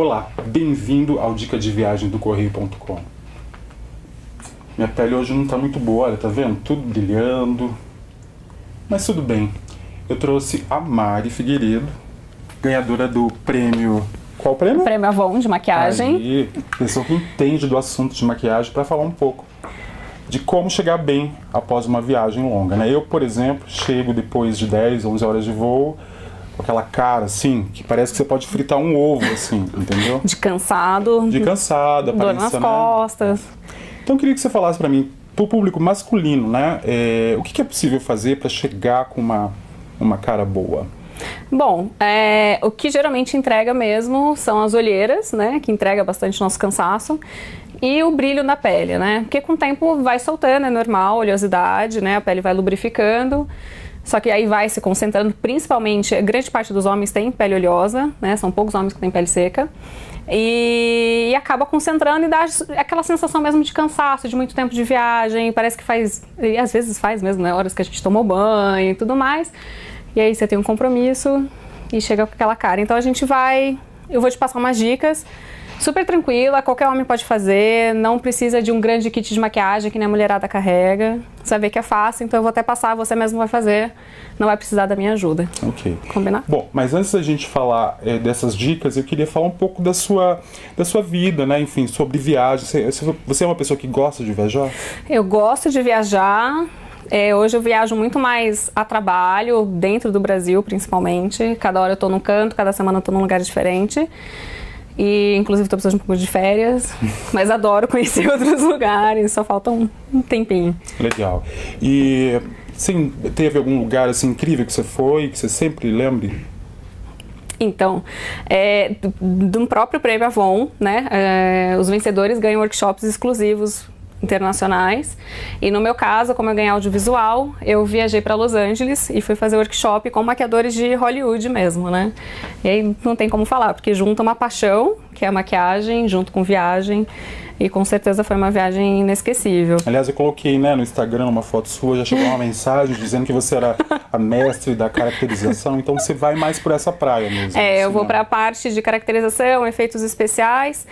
Olá, bem-vindo ao Dica de Viagem do Correio.com. Minha pele hoje não está muito boa, olha, tá vendo? Tudo brilhando. Mas tudo bem. Eu trouxe a Mari Figueiredo, ganhadora do prêmio... Qual prêmio? Prêmio Avon de maquiagem. Aí, pessoa que entende do assunto de maquiagem, para falar um pouco de como chegar bem após uma viagem longa, né? Eu, por exemplo, chego depois de 10, 11 horas de voo, aquela cara, assim, que parece que você pode fritar um ovo, assim, entendeu? De cansado. De cansado, dor nas costas. Então, eu queria que você falasse pra mim, pro público masculino, né? O que é possível fazer pra chegar com uma cara boa? Bom, o que geralmente entrega mesmo são as olheiras, né? Que entrega bastante nosso cansaço. E o brilho na pele, né? Porque com o tempo vai soltando, é normal, oleosidade, né? A pele vai lubrificando. Só que aí vai se concentrando, principalmente, a grande parte dos homens tem pele oleosa, né? São poucos homens que têm pele seca. E acaba concentrando e dá aquela sensação mesmo de cansaço, de muito tempo de viagem. Parece que faz, e às vezes faz mesmo, né? Horas que a gente tomou banho e tudo mais. E aí você tem um compromisso e chega com aquela cara. Então a gente vai... Eu vou te passar umas dicas... Super tranquila, qualquer homem pode fazer, não precisa de um grande kit de maquiagem que nem a mulherada carrega. Você vai ver que é fácil, então eu vou até passar, você mesmo vai fazer, não vai precisar da minha ajuda. Ok. Combinado? Bom, mas antes da gente falar dessas dicas, eu queria falar um pouco da sua vida, né? Enfim, sobre viagem. Você é uma pessoa que gosta de viajar? Eu gosto de viajar. Hoje eu viajo muito mais a trabalho, dentro do Brasil principalmente. Cada hora eu tô num canto, cada semana eu tô num lugar diferente. E, inclusive, estou precisando de um pouco de férias, mas adoro conhecer outros lugares, só falta um tempinho. Legal. E, sim, teve algum lugar, assim, incrível que você foi, que você sempre lembre? Então, do próprio prêmio Avon, né, os vencedores ganham workshops exclusivos internacionais. E no meu caso, como eu ganhei audiovisual, eu viajei para Los Angeles e fui fazer workshop com maquiadores de Hollywood mesmo, né? E aí não tem como falar, porque junta uma paixão, que é a maquiagem, junto com viagem. E com certeza foi uma viagem inesquecível. Aliás, eu coloquei, né, no Instagram uma foto sua, já chegou uma mensagem dizendo que você era a mestre da caracterização, então você vai mais por essa praia mesmo. Assim, eu vou para a parte de caracterização, efeitos especiais.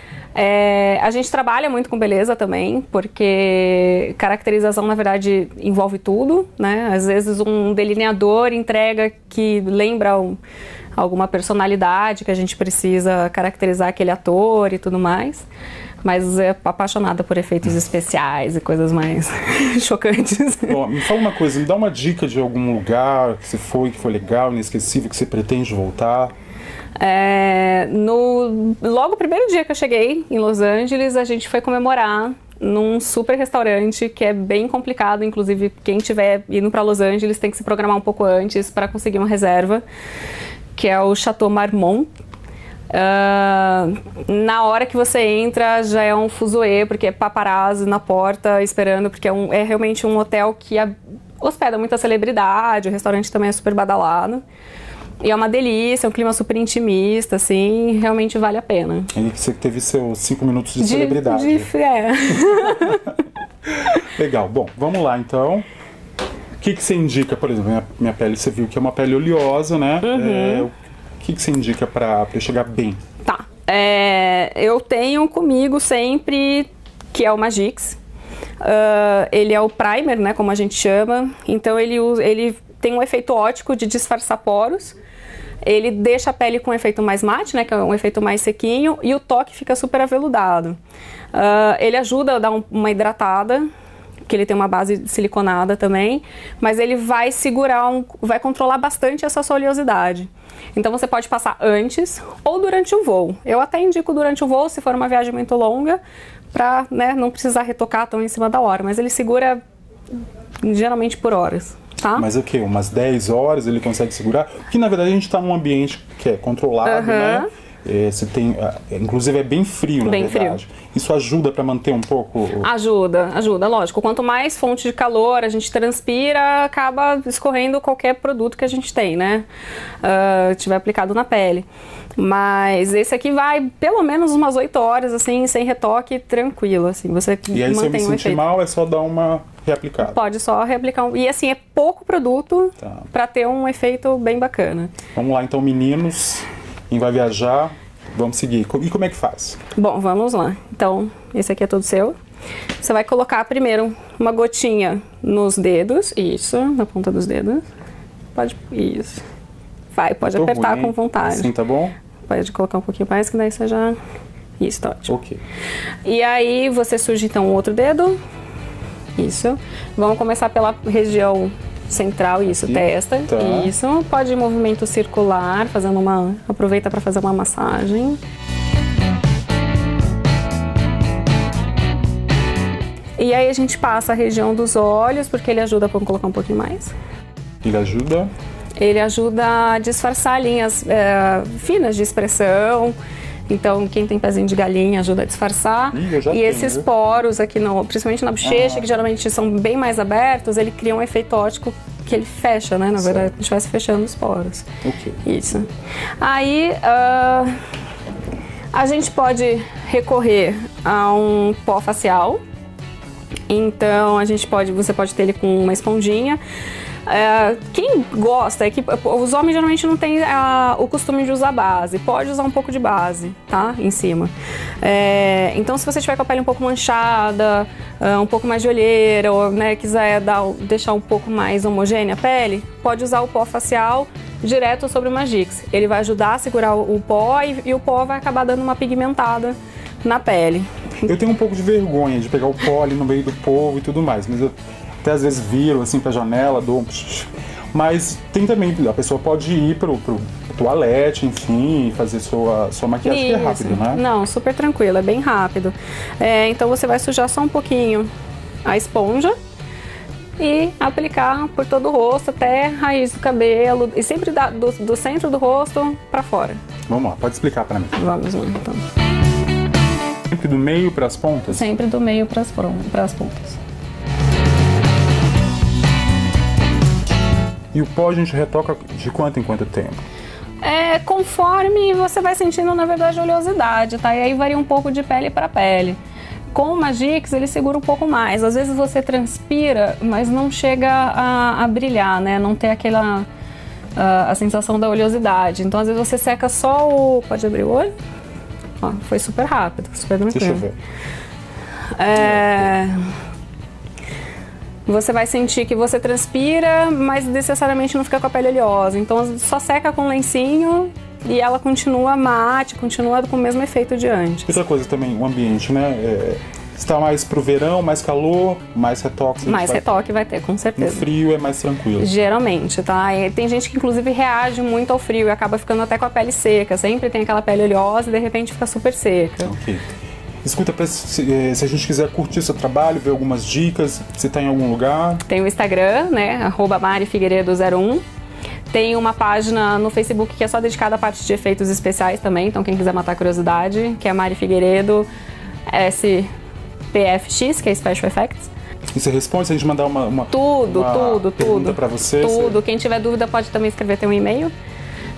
A gente trabalha muito com beleza também, porque caracterização, na verdade, envolve tudo, né? Às vezes um delineador entrega que lembra alguma personalidade que a gente precisa caracterizar aquele ator e tudo mais. Mas é apaixonada por efeitos especiais e coisas mais chocantes. Bom, me fala uma coisa, me dá uma dica de algum lugar que você foi, que foi legal, inesquecível, que você pretende voltar. Logo o primeiro dia que eu cheguei em Los Angeles, a gente foi comemorar num super restaurante que é bem complicado, inclusive quem estiver indo para Los Angeles tem que se programar um pouco antes para conseguir uma reserva, que é o Chateau Marmont. Na hora que você entra já é um fuzuê, porque é paparazzi na porta esperando, porque é realmente um hotel que hospeda muita celebridade, o restaurante também é super badalado. E é uma delícia, é um clima super intimista, assim, realmente vale a pena. E você teve seus 5 minutos de celebridade. Legal, bom, vamos lá então. O que você indica, por exemplo, minha pele, você viu que é uma pele oleosa, né? Uhum. O que você indica para eu chegar bem? Tá. Eu tenho comigo sempre, que é o Magix. Ele é o primer, né, como a gente chama. Então ele tem um efeito ótico de disfarçar poros. Ele deixa a pele com um efeito mais mate, né, que é um efeito mais sequinho. E o toque fica super aveludado. Ele ajuda a dar uma hidratada, que ele tem uma base siliconada também, mas ele vai segurar, vai controlar bastante essa sua oleosidade. Então você pode passar antes ou durante o voo. Eu até indico durante o voo, se for uma viagem muito longa, pra, né, não precisar retocar tão em cima da hora, mas ele segura geralmente por horas. Tá? Mas o quê? Umas 10 horas ele consegue segurar? Porque na verdade a gente está num ambiente que é controlado, né? Você tem, inclusive é bem frio, na verdade. Frio. Isso ajuda para manter um pouco... Ajuda, lógico. Quanto mais fonte de calor a gente transpira, acaba escorrendo qualquer produto que a gente tem, né? Tiver aplicado na pele. Mas esse aqui vai pelo menos umas 8 horas, assim, sem retoque, tranquilo, assim. Você e aí, se eu me sentir mal, é só dar uma reaplicada? Pode só reaplicar. E assim, é pouco produto para ter um efeito bem bacana. Vamos lá, então, meninos... Quem vai viajar, Vamos seguir. E como é que faz? Bom, vamos lá. Então, esse aqui é todo seu. Você vai colocar primeiro uma gotinha nos dedos. Isso, na ponta dos dedos. Pode, isso. Vai, pode apertar ruim, com vontade. Assim tá bom? Pode colocar um pouquinho mais, que daí você já... Isso, tá ótimo. Ok. E aí, você suja então o outro dedo. Isso. Vamos começar pela região... central, isso, e testa, tá. Isso, pode ir movimento circular, fazendo uma, aproveita para fazer uma massagem. E aí a gente passa a região dos olhos, porque ele ajuda, vamos colocar um pouquinho mais. Ele ajuda? Ele ajuda a disfarçar linhas finas de expressão. Então, quem tem pezinho de galinha ajuda a disfarçar. E esses poros aqui, no, principalmente na bochecha, que geralmente são bem mais abertos, ele cria um efeito óptico que ele fecha, né? Na verdade, a gente vai fechando os poros. Ok. Isso. Aí, a gente pode recorrer a um pó facial. Então, a gente pode, você pode ter ele com uma esponjinha. Quem gosta, é que os homens geralmente não têm o costume de usar base, pode usar um pouco de base, tá? Em cima. Então, se você tiver com a pele um pouco manchada, um pouco mais de olheira, ou né, quiser deixar um pouco mais homogênea a pele, pode usar o pó facial direto sobre o Magix. Ele vai ajudar a segurar o pó e o pó vai acabar dando uma pigmentada na pele. Eu tenho um pouco de vergonha de pegar o pó ali no meio do povo e tudo mais, mas eu... até às vezes viro assim pra janela, dou um... Mas tem também, a pessoa pode ir pro toalete, enfim, fazer sua maquiagem, que é rápido, né? Não, super tranquilo, é bem rápido. Então você vai sujar só um pouquinho a esponja e aplicar por todo o rosto, até a raiz do cabelo, e sempre do centro do rosto pra fora. Vamos lá, pode explicar pra mim. Vamos lá, então. Sempre do meio pras pontas? Sempre do meio pras pontas. E o pó a gente retoca de quanto em quanto tempo? Conforme você vai sentindo, na verdade, oleosidade, tá? E aí varia um pouco de pele para pele. Com o Magix, ele segura um pouco mais. Às vezes você transpira, mas não chega a brilhar, né? Não tem aquela... a sensação da oleosidade. Então, às vezes você seca só o... Pode abrir o olho? Ó, foi super rápido, super tranquilo. Deixa eu ver. Você vai sentir que você transpira, mas necessariamente não fica com a pele oleosa. Então, só seca com um lencinho e ela continua mate, continua com o mesmo efeito de antes. Outra coisa também, o ambiente, né? Está mais pro verão, mais calor, mais retoque. Mais retoque vai ter, com certeza. No frio é mais tranquilo. Geralmente, tá? E tem gente que, inclusive, reage muito ao frio e acaba ficando até com a pele seca. Sempre tem aquela pele oleosa e, de repente, fica super seca. Ok. Escuta, se a gente quiser curtir seu trabalho, ver algumas dicas, se está em algum lugar... Tem o Instagram, né, @marifigueiredo01. Tem uma página no Facebook que é só dedicada à parte de efeitos especiais também, então quem quiser matar a curiosidade, que é marifigueiredo SPFX, que é Special Effects. E você responde se a gente mandar uma pergunta para você? Tudo. Quem tiver dúvida pode também escrever, tem um e-mail.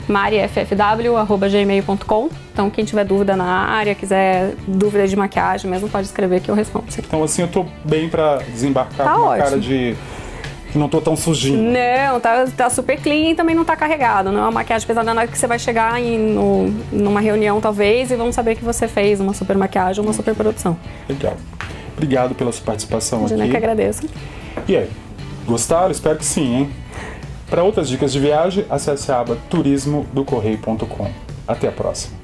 marifigueiredo@gmail.com. Então, quem tiver dúvida na área, quiser dúvida de maquiagem mesmo, pode escrever que eu respondo. Então, assim, eu tô bem pra desembarcar, tá com uma cara de... que não tô tão sujinho. Não, tá super clean e também não tá carregado. Não é uma maquiagem pesada, nada que você vai chegar numa reunião, talvez, e vão saber que você fez uma super maquiagem, uma super produção. Legal. Obrigado pela sua participação aqui. Eu que agradeço. E aí, gostaram? Espero que sim, hein? Para outras dicas de viagem, acesse a aba Turismo do Correio.com. Até a próxima!